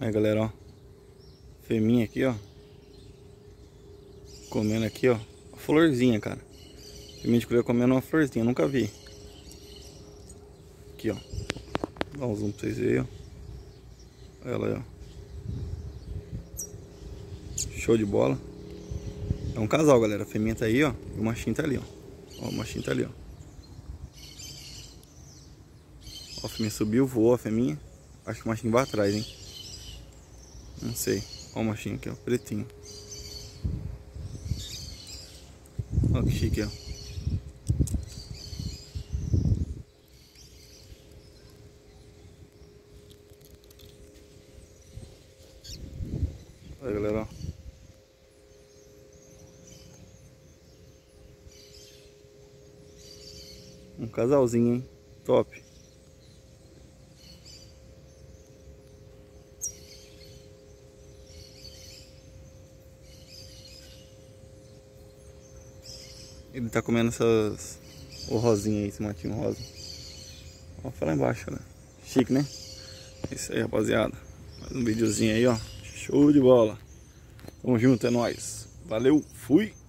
Né, galera, ó. Fêminha aqui, ó. Comendo aqui, ó. A florzinha, cara. Fêmea de cuia comendo uma florzinha. Nunca vi. Aqui, ó. Dá um zoom pra vocês verem, ó. Ela aí, ó. Show de bola. É um casal, galera. A fêmea tá aí, ó. E o machinho tá ali, ó. Ó, o machinho tá ali, ó. Ó, a fêmea subiu, voou a fêmea. Acho que o machinho vai atrás, hein. Não sei. Ó o machinho aqui, ó. Pretinho. Olha que chique, ó. Olha, galera, ó. Um casalzinho, hein? Top. Ele tá comendo essas... o rosinha aí, esse matinho rosa. Ó, foi lá embaixo, né? Chique, né? É isso aí, rapaziada. Mais um videozinho aí, ó. Show de bola. Tamo junto, é nóis. Valeu, fui!